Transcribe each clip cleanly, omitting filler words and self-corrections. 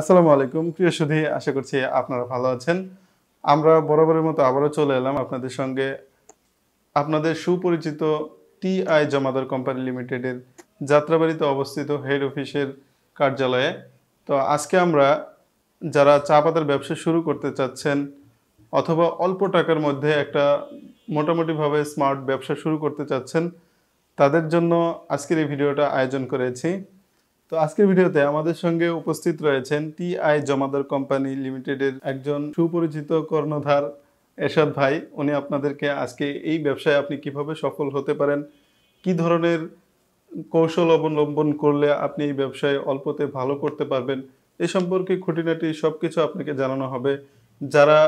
আসসালামু আলাইকুম প্রিয় সুধী, আশা করছি আপনারা ভালো আছেন। আমরা বরাবরের মতো আবারও চলে এলাম আপনাদের সঙ্গে আপনাদের সুপরিচিত টিআই জমাদার কোম্পানি লিমিটেডের যাত্রাবাড়িতে অবস্থিত হেড অফিসের কার্যালয়ে। তো আজকে আমরা যারা চা পাতার ব্যবসা শুরু করতে চাচ্ছেন অথবা অল্প টাকার মধ্যে একটা মোটামুটিভাবে স্মার্ট ব্যবসা শুরু করতে চাচ্ছেন তাদের জন্য আজকের এই ভিডিওটা আয়োজন করেছি। তো আজকের ভিডিওতে আমাদের সঙ্গে উপস্থিত রয়েছেন টিআই জমাদার কোম্পানি লিমিটেডের একজন সুপরিচিত কর্ণধার এরশাদ ভাই। উনি আপনাদেরকে আজকে এই ব্যবসায় আপনি কিভাবে সফল হতে পারেন, কি ধরনের কৌশল অবলম্বন করলে আপনি এই ব্যবসায় অল্পতে ভালো করতে পারবেন, এ সম্পর্কে খুঁটিনাটি সব কিছু আপনাকে জানানো হবে। যারা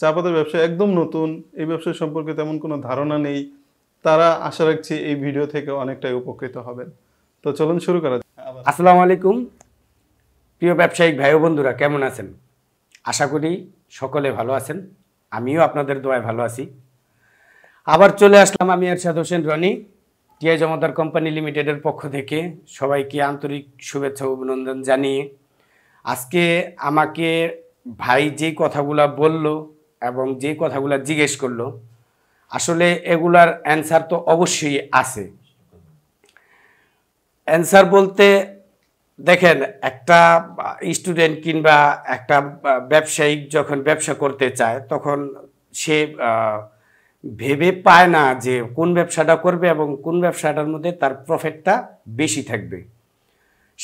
চা পাতার ব্যবসায় একদম নতুন, এই ব্যবসা সম্পর্কে তেমন কোনো ধারণা নেই, তারা আশা রাখছি এই ভিডিও থেকে অনেকটাই উপকৃত হবেন। তো চলুন শুরু করা যাক। আসসালামু আলাইকুম প্রিয় ব্যবসায়িক ভাই ও বন্ধুরা, কেমন আছেন? আশা করি সকলে ভালো আছেন, আমিও আপনাদের দোয়ায় ভালো আছি। আবার চলে আসলাম আমি ইরশাদ হোসেন রনি, টিআই জমাদার কোম্পানি লিমিটেডের পক্ষ থেকে সবাইকে আন্তরিক শুভেচ্ছা অভিনন্দন জানিয়ে আজকে আমাকে ভাই যে কথাগুলো বলল এবং যে কথাগুলো জিজ্ঞেস করলো, আসলে এগুলার অ্যান্সার তো অবশ্যই আছে। অ্যান্সার বলতে দেখেন, একটা স্টুডেন্ট কিংবা একটা ব্যবসায়িক যখন ব্যবসা করতে চায় তখন সে ভেবে পায় না যে কোন ব্যবসাটা করবে এবং কোন ব্যবসাটার মধ্যে তার প্রফিটটা বেশি থাকবে।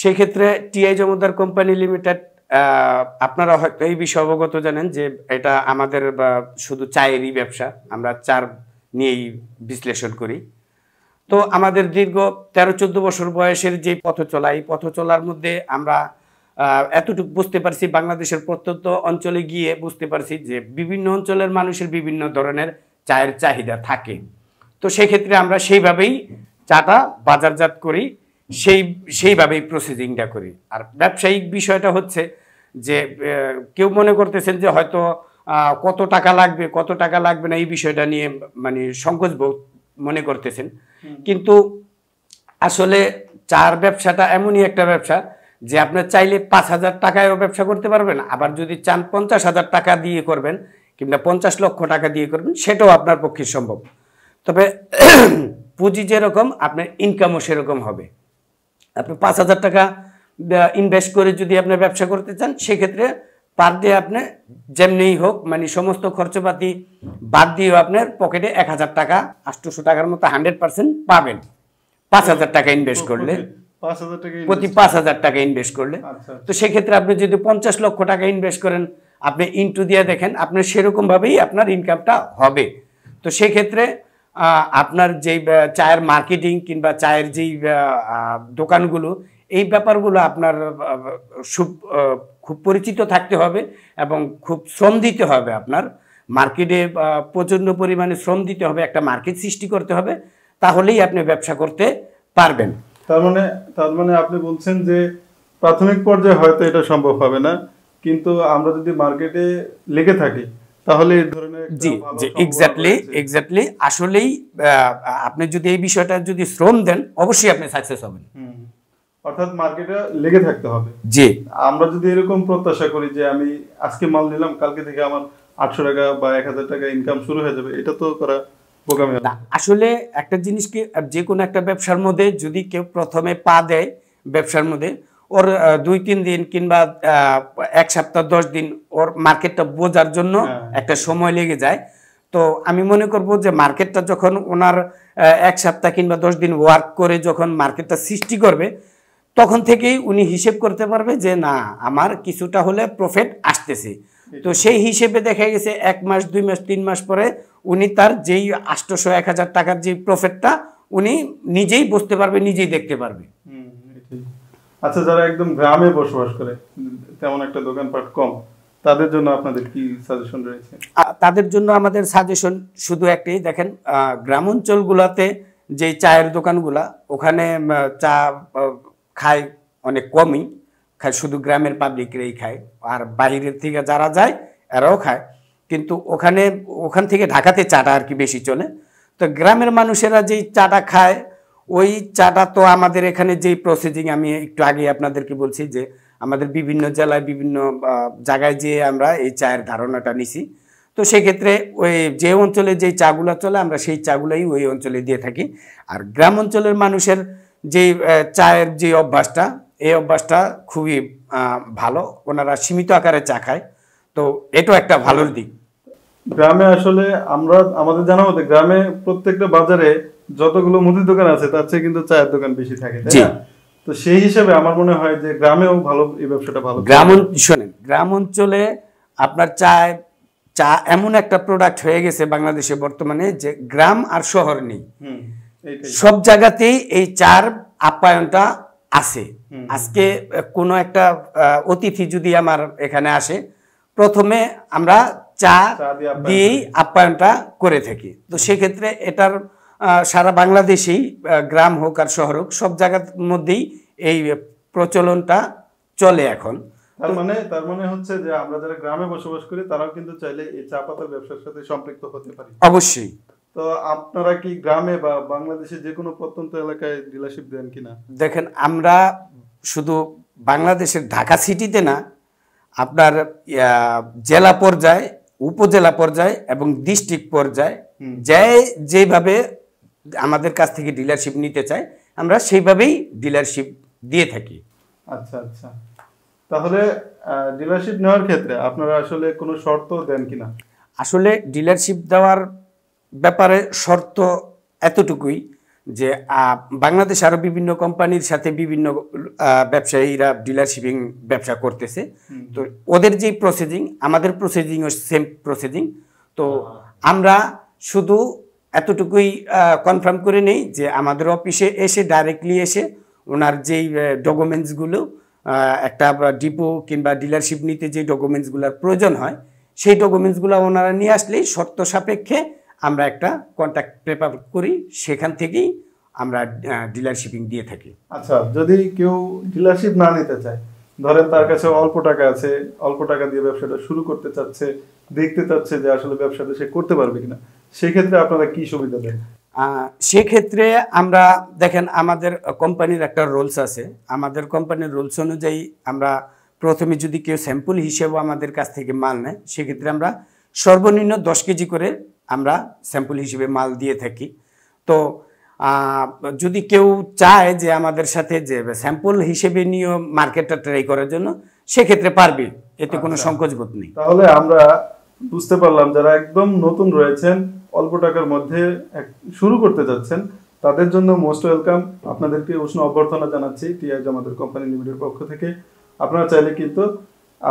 সেক্ষেত্রে টিআই জমাদার কোম্পানি লিমিটেড, আপনারা হয়তো এই বিষয়ে অবগত জানেন যে এটা আমাদের শুধু চায়েরই ব্যবসা, আমরা চার নিয়েই বিশ্লেষণ করি। তো আমাদের দীর্ঘ ১৩-১৪ বছর বয়সের যে পথ চলা, এই পথ চলার মধ্যে আমরা এতটুকু বুঝতে পারছি, বাংলাদেশের প্রত্যন্ত অঞ্চলে গিয়ে বুঝতে পারছি যে বিভিন্ন অঞ্চলের মানুষের বিভিন্ন ধরনের চায়ের চাহিদা থাকে। তো সেক্ষেত্রে আমরা সেইভাবেই চাটা বাজারজাত করি, সেইভাবেই প্রসেসিংটা করি। আর ব্যবসায়িক বিষয়টা হচ্ছে যে কেউ মনে করতেছেন যে হয়তো কত টাকা লাগবে কত টাকা লাগবে না, এই বিষয়টা নিয়ে মানে সংকোচ মনে করতেছেন, কিন্তু আসলে চার ব্যবসাটা এমনই একটা ব্যবসা যে আপনার চাইলে ৫,০০০ টাকায়ও ব্যবসা করতে পারবেন, আবার যদি চান ৫০,০০০ টাকা দিয়ে করবেন কিংবা ৫০ লক্ষ টাকা দিয়ে করবেন, সেটাও আপনার পক্ষে সম্ভব। তবে পুঁজি যেরকম আপনার ইনকামও সেরকম হবে। আপনি ৫,০০০ টাকা ইনভেস্ট করে যদি আপনি ব্যবসা করতে চান, সেক্ষেত্রে পার ডে আপনি যেমনিই হোক মানে সমস্ত খরচপাতি বাদ দিয়েও আপনার পকেটে ১,০০০ টাকা ৮০০ টাকার মতো 100% পাবেন। ৫,০০০ টাকা ইনভেস্ট করলে, প্রতি ৫,০০০ টাকা ইনভেস্ট করলে। তো সেক্ষেত্রে আপনি যদি ৫০ লক্ষ টাকা ইনভেস্ট করেন, আপনি ইনটু দিয়ে দেখেন আপনার সেরকমভাবেই আপনার ইনকামটা হবে। তো সেক্ষেত্রে আপনার যেই চায়ের মার্কেটিং কিংবা চায়ের যেই দোকানগুলো, এই ব্যাপারগুলো আপনার খুব পরিচিত থাকতে হবে এবং খুব শ্রম দিতে হবে। আপনার মার্কেটে প্রচণ্ড পরিমাণে শ্রম দিতে হবে, একটা মার্কেট সৃষ্টি করতে হবে, তাহলেই আপনি ব্যবসা করতে পারবেন। তার মানে আপনি বলছেন যে প্রাথমিক পর্যায়ে হয়তো এটা সম্ভব হবে না, কিন্তু আমরা যদি মার্কেটে লেগে থাকি তাহলে এই ধরনের এক্স্যাক্টলি আসলেই আপনি যদি এই বিষয়টা যদি শ্রম দেন অবশ্যই আপনি সাকসেস হবেন। অর্থাৎ মার্কেটে লেগে থাকতে হবে। জি, আমরা যদি এরকম প্রত্যাশা করি যে আমি আজকে মাল নিলাম কালকে থেকে আমার ৮০০ টাকা বা ১,০০০ টাকা ইনকাম শুরু হয়ে যাবে, এটা তো করা বোকামি। আসলে একটা জিনিসকে যে কোনো একটা ব্যবসার মধ্যে যদি কেউ প্রথমে পা দেয় ব্যবসার মধ্যে, ওর ২-৩ দিন কিংবা ১ সপ্তাহ ১০ দিন ওর মার্কেটটা বোঝার জন্য একটা সময় লেগে যায়। তো আমি মনে করব যে মার্কেটটা যখন ওনার ১ সপ্তাহ কিংবা ১০ দিন ওয়ার্ক করে যখন মার্কেটটা সৃষ্টি করবে, তখন থেকেই উনি হিসেব করতে পারবে যে না আমার কিছুটা হলে প্রফিট আসতেছে। তো সেই হিসেবে দেখা গেছে ১ মাস ২ মাস ৩ মাস পরে উনি তার যেই ৮০০-১,০০০ টাকার যে প্রফিটটা উনি নিজেই বুঝতে পারবে, নিজেই দেখতে পারবে। আচ্ছা, যারা একদম গ্রামে বসবাস করে তেমন একটা দোকানপাট কম, তাদের জন্য আপনাদের কি সাজেশন রয়েছে? তাদের জন্য আমাদের সাজেশন শুধু একটাই, দেখেন গ্রাম অঞ্চলগুলোতে যে চায়ের দোকানগুলা, ওখানে চা খায় অনেক কমই খায়, শুধু গ্রামের পাবলিকরাই খায়, আর বাইরের থেকে যারা যায় এরাও খায়, কিন্তু ওখান থেকে ঢাকাতে চাটা আর কি বেশি চলে। তো গ্রামের মানুষেরা যেই চাটা খায় ওই চাটা তো আমাদের এখানে যেই প্রসেসিং, আমি একটু আগে আপনাদেরকে বলছি যে আমাদের বিভিন্ন জেলায় বিভিন্ন জায়গায় যে আমরা এই চায়ের ধারণাটা নিছি। তো সেই ক্ষেত্রে ওই যে অঞ্চলে যে চাগুলা চলে আমরা সেই চাগুলাই ওই অঞ্চলে দিয়ে থাকি। আর গ্রাম অঞ্চলের মানুষের যে চায়ের যে অভ্যাসটা, এই অভ্যাসটা খুবই ভালো। ওনারা সীমিত আকারে চা খায়, তো এটাও একটা ভালোর দিক। গ্রামে আসলে আমরা আমাদের জানা মতো গ্রামে প্রত্যেকটা বাজারে যতগুলো মুদির দোকান আছে তার চেয়ে কিন্তু চায়ের দোকান বেশি থাকে, তাই না? তো সেই হিসাবে আমার মনে হয় যে গ্রামেও ভালো এই ব্যবসাটা ভালো। গ্রাম অঞ্চলে আপনার চা এমন একটা প্রোডাক্ট হয়ে গেছে বাংলাদেশে বর্তমানে যে গ্রাম আর শহর নেই, সব জায়গাতেই এই চার আপ্যায়নটা আছে। আজকে কোনো একটা অতিথি যদি আমার এখানে আসে, প্রথমে আমরা চা দিয়েই আপ্যায়নটা করে থাকি। তো সেক্ষেত্রে এটার সারা বাংলাদেশেই গ্রাম হোক আর শহর হোক সব জায়গার মধ্যেই এই প্রচলনটা চলে এখন। তার মানে হচ্ছে যে আমরা যারা গ্রামে বসবাস করি তারাও কিন্তু চাইলে এই চা পাতার ব্যবসার সাথে সম্পৃক্ত হতে পারি। অবশ্যই। তো আপনারা কি গ্রামে বা বাংলাদেশে যে কোনো প্রত্যন্ত এলাকায় ডিলারশিপ দেন কিনা? দেখেন, আমরা শুধু বাংলাদেশের ঢাকা সিটিতে না, আপনার জেলা পর্যায়ে, উপজেলা পর্যায়ে এবং ডিস্ট্রিক্ট পর্যায়ে যেভাবে আমাদের কাছ থেকে ডিলারশিপ নিতে চায় আমরা সেইভাবেই ডিলারশিপ দিয়ে থাকি। আচ্ছা আচ্ছা, তাহলে ডিলারশিপ নেওয়ার ক্ষেত্রে আপনারা আসলে কোনো শর্ত দেন কিনা? আসলে ডিলারশিপ দেওয়ার ব্যাপারে শর্ত এতটুকুই যে বাংলাদেশ আরও বিভিন্ন কোম্পানির সাথে বিভিন্ন ব্যবসায়ীরা ডিলারশিপিং ব্যবসা করতেছে, তো ওদের যে প্রসেসিং আমাদের প্রসেসিংও সেম প্রসেসিং। তো আমরা শুধু এতটুকুই কনফার্ম করে নেই যে আমাদের অফিসে এসে ডাইরেক্টলি এসে ওনার যেই ডকুমেন্টসগুলো একটা ডিপো কিংবা ডিলারশিপ নিতে যে ডকুমেন্টসগুলোর প্রয়োজন হয় সেই ডকুমেন্টসগুলো ওনারা নিয়ে আসলেই শর্ত সাপেক্ষে আমরা একটা কন্ট্রাক্ট পেপার করি, সেখান থেকেই আমরা ডিলারশিপিং দিয়ে থাকি। আচ্ছা, যদি কেউ ডিলারশিপ না নিতে চায়, ধরেন তার কাছে অল্প টাকা আছে, অল্প টাকা দিয়ে ব্যবসাটা শুরু করতে চাচ্ছে, দেখতে চাচ্ছে যে আসলে ব্যবসাটা সে করতে পারবে কিনা, সেক্ষেত্রে আপনারা কি সুবিধা দেন? সেক্ষেত্রে আমরা দেখেন আমাদের কোম্পানির একটা রুলস আছে। আমাদের কোম্পানির রুলস অনুযায়ী আমরা প্রথমে যদি কেউ স্যাম্পল হিসেবে আমাদের কাছ থেকে মাল নেয় সেক্ষেত্রে আমরা সর্বনিম্ন 10 কেজি করে আমরা স্যাম্পল হিসেবে মাল দিয়ে থাকি। তো যদি কেউ চায় যে আমাদের সাথে যে স্যাম্পল হিসেবে নিয়ে মার্কেটটা ট্রাই করার জন্য, সেক্ষেত্রে পারবে, এতে কোনো সংকোচবোধ নেই। তাহলে আমরা বুঝতে পারলাম যারা একদম নতুন রয়েছেন, অল্প টাকার মধ্যে শুরু করতে যাচ্ছেন, তাদের জন্য মোস্ট ওয়েলকাম। আপনাদেরকে উষ্ণ অভ্যর্থনা জানাচ্ছি টিআই জমাদ্দার কোম্পানি লিমিটেডের পক্ষ থেকে। আপনারা চাইলে কিন্তু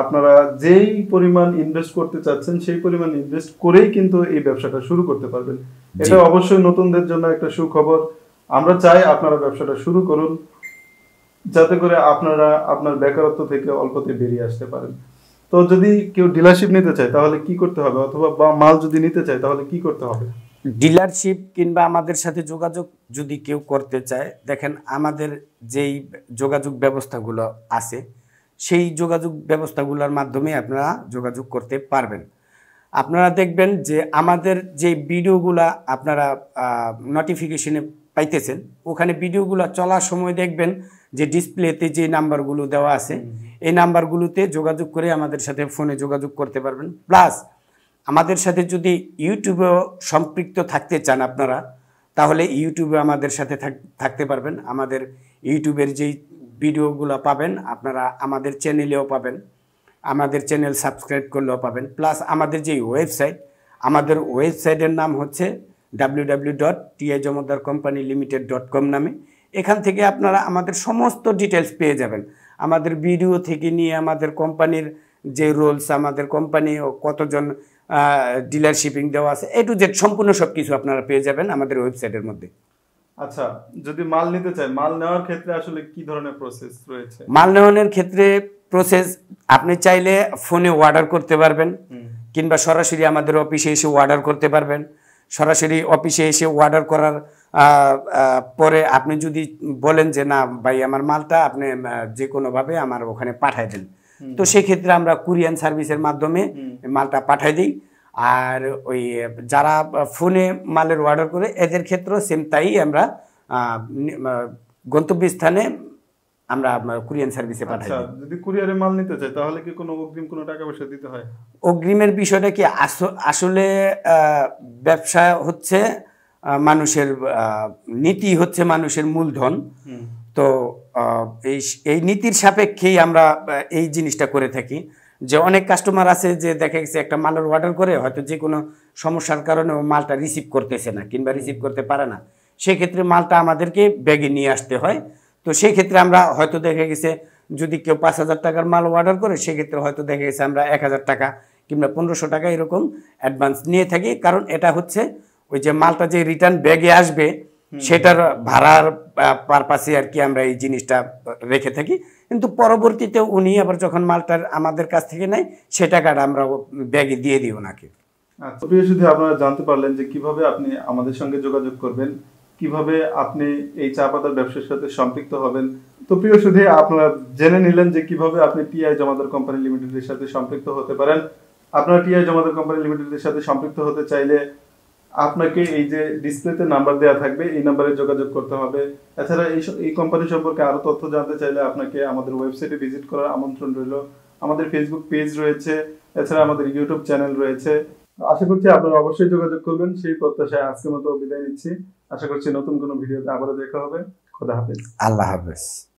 আপনারা যেই পরিমাণ ইনভেস্ট করতে চাচ্ছেন সেই পরিমাণ ইনভেস্ট করেই কিন্তু এই ব্যবসাটা শুরু করতে পারবেন। এটা অবশ্যই নতুনদের জন্য একটা সুখবর। আমরা চাই আপনারা ব্যবসাটা শুরু করুন, যাতে করে আপনারা আপনার বেকারত্ব থেকে অল্পতে বেরিয়ে আসতে পারেন। তো যদি কেউ ডিলারশিপ নিতে চায় তাহলে কি করতে হবে, অথবা মাল যদি নিতে চায় তাহলে কি করতে হবে? ডিলারশিপ কিংবা আমাদের সাথে যোগাযোগ যদি কেউ করতে চায়, দেখেন আমাদের যেই যোগাযোগ ব্যবস্থাগুলো আছে সেই যোগাযোগ ব্যবস্থাগুলোর মাধ্যমে আপনারা যোগাযোগ করতে পারবেন। আপনারা দেখবেন যে আমাদের যে ভিডিওগুলো আপনারা নোটিফিকেশনে পাইতেছেন, ওখানে ভিডিওগুলো চলার সময় দেখবেন যে ডিসপ্লেতে যে নাম্বারগুলো দেওয়া আছে এই নাম্বারগুলোতে যোগাযোগ করে আমাদের সাথে ফোনে যোগাযোগ করতে পারবেন। প্লাস আমাদের সাথে যদি ইউটিউবেও সম্পৃক্ত থাকতে চান আপনারা, তাহলে ইউটিউবে আমাদের সাথে থাকতে পারবেন। আমাদের ইউটিউবের যেই ভিডিওগুলো পাবেন আপনারা আমাদের চ্যানেলেও পাবেন, আমাদের চ্যানেল সাবস্ক্রাইব করলেও পাবেন। প্লাস আমাদের যে ওয়েবসাইট, আমাদের ওয়েবসাইটের নাম হচ্ছে www.tijamaddarcompanyLimited.com নামে। এখান থেকে আপনারা আমাদের সমস্ত ডিটেলস পেয়ে যাবেন, আমাদের ভিডিও থেকে নিয়ে আমাদের কোম্পানির যে রোলস, আমাদের কোম্পানি ও কতজন ডিলারশিপিং দেওয়া আছে, এ টু জেড সম্পূর্ণ সব কিছু আপনারা পেয়ে যাবেন আমাদের ওয়েবসাইটের মধ্যে। আচ্ছা, যদি মাল নিতে চায়, মাল নেওয়ার ক্ষেত্রে আসলে কি ধরনের প্রসেস রয়েছে? মাল নেওয়ার ক্ষেত্রে প্রসেস আপনি চাইলে ফোনে অর্ডার করতে পারবেন, কিংবা সরাসরি আমাদের অফিসে এসে অর্ডার করতে পারবেন। সরাসরি অফিসে এসে অর্ডার করার পরে আপনি যদি বলেন যে না ভাই আমার মালটা আপনি যে কোনোভাবে আমার ওখানে পাঠাই দেন, তো সেক্ষেত্রে আমরা কুরিয়ান সার্ভিসের মাধ্যমে মালটা পাঠাই দিই। আর ওই যারা ফোনে মালের অর্ডার করে এদের ক্ষেত্রেও সেম তাই, আমরা গন্তব্যস্থানে আমরা কুরিয়ার সার্ভিসে পাঠাই। আচ্ছা, যদি কুরিয়ারে মাল নিতে চাই তাহলে কি কোনো অগ্রিম কোনো টাকা পয়সা দিতে হয়? অগ্রিমের বিষয়টা কি আসলে ব্যবসা হচ্ছে মানুষের, নীতি হচ্ছে মানুষের মূলধন। তো এই নীতির সাপেক্ষেই আমরা এই জিনিসটা করে থাকি যে অনেক কাস্টমার আছে যে দেখা গেছে একটা মালের অর্ডার করে হয়তো যে কোনো সমস্যার কারণে ও মালটা রিসিভ করতেছে না কিংবা রিসিভ করতে পারে না, সেক্ষেত্রে মালটা আমাদেরকে ব্যাগে নিয়ে আসতে হয়। তো সেই ক্ষেত্রে আমরা হয়তো দেখা গেছে যদি কেউ ৫,০০০ টাকার মাল অর্ডার করে সেক্ষেত্রে হয়তো দেখা গেছে আমরা ১,০০০ টাকা কিংবা ১৫০০ টাকা এরকম অ্যাডভান্স নিয়ে থাকি, কারণ এটা হচ্ছে ওই যে মালটা যে রিটার্ন ব্যাগে আসবে সেটার ভাড়ার পারপাসে আর কি আমরা এই জিনিসটা রেখে থাকি। কিন্তু পরবর্তীতে উনি আবার যখন মালটার আমাদের কাছ থেকে নেয় সে টাকাটা আমরা ব্যাগে দিয়ে দিই ওনাকে। আচ্ছা, শুধু আপনারা জানতে পারলেন যে কিভাবে আপনি আমাদের সঙ্গে যোগাযোগ করবেন, কিভাবে আপনি এই চা পাতার ব্যবসার সাথে সম্পৃক্ত হবেন। তো প্রিয় সুধী, আপনারা জেনে নিলেন যে কিভাবে আপনি টিআই জমাদার কোম্পানি লিমিটেডের সাথে সম্পৃক্ত হতে পারেন। আপনারা টিআই জমাদার কোম্পানি লিমিটেডের সাথে সম্পৃক্ত হতে চাইলে আপনাকে এই যে ডিসপ্লেতে নাম্বার দেওয়া থাকবে এই নাম্বারে যোগাযোগ করতে হবে। এছাড়া এই কোম্পানি সম্পর্কে আরো তথ্য জানতে চাইলে আপনাকে আমাদের ওয়েবসাইটে ভিজিট করার আমন্ত্রণ রইল। আমাদের ফেসবুক পেজ রয়েছে, এছাড়া আমাদের ইউটিউব চ্যানেল রয়েছে। আশা করছি আপনারা অবশ্যই যোগাযোগ করবেন, সেই প্রত্যাশায় আজকের মতো বিদায় নিচ্ছি। আশা করছি নতুন কোনো ভিডিওতে আবারও দেখা হবে। খোদা হাফেজ। আল্লাহ হাফেজ।